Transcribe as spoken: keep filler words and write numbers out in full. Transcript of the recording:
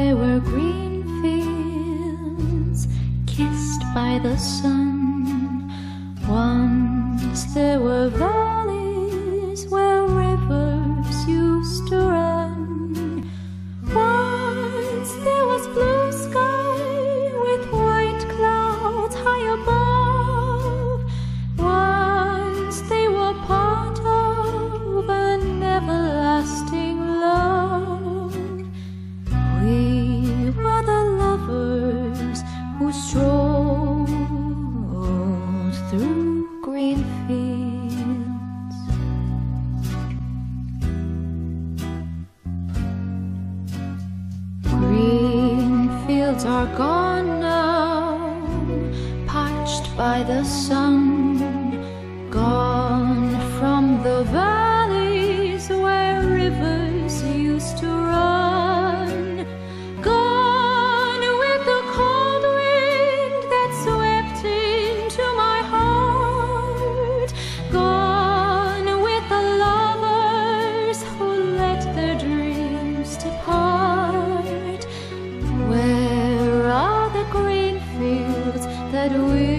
There were green fields kissed by the sun. Once there were valleys where rivers used to run. Once there was blue sky with white clouds high above. Once they were part of an everlasting love. We were the lovers who strolled through green fields. Green fields are gone now, parched by the sun, gone from the valleys where rivers used to run, gone with the cold wind that swept into my heart, gone with the lovers who let their dreams depart. Where are the green fields that we